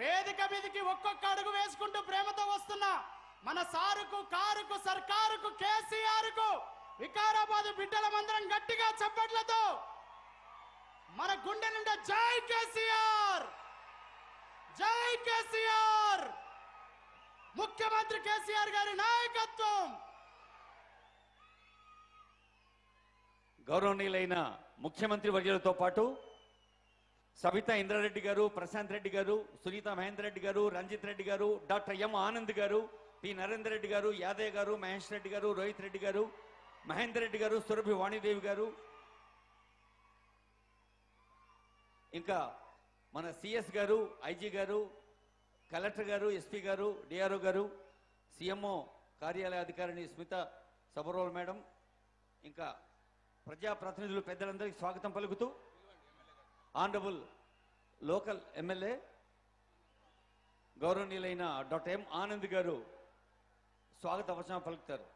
వేదిక మీదకి ఒక్కొక్క అడుగు వేసుకుంటూ ప్రేమతో వస్తున్నా మన సారుకు కారుకు సర్కారుకు కేసీఆర్కు వికారాబాద్ బిడ్డలమందరం గట్టిగా చప్పట్లతో మన గుండె నుండి జై కేసీఆర్ జై కేసీఆర్ ముఖ్యమంత్రి కేసీఆర్ గారి నాయకత్వం గౌరవనీయులైన ముఖ్యమంత్రి వర్యులతో పాటు సబితా ఇంద్ర రెడ్డిగారు ప్రశాం రెడ్డిగారు సునీతా మహేంద్ర రెడ్డిగారు రంజిత్ రెడ్డిగారు డాక్టర్ ఎం ఆనంద్ గారు పి నరేంద్ర రెడ్డిగారు యాదయ్య గారు మహేష్ రెడ్డిగారు రోహిత్ రెడ్డిగారు మహేంద్ర రెడ్డిగారు సురభి వాణీదేవి గారు ఇంకా మన సిఎస్ గారు ఐజీ గారు కలెక్టర్ గారు ఎస్పీ గారు డిఆర్ఓ గారు సీఎంఓ కార్యాలయ అధికారిని స్మిత శబర్ మేడం ఇంకా ప్రజాప్రతినిధులు పెద్దలందరికీ స్వాగతం పలుకుతూ ఆనరబుల్ లోకల్ ఎమ్మెల్యే గౌరవనీయులైన డాక్టర్ ఎం ఆనంద్ గారు స్వాగత వచనం పలుకుతారు.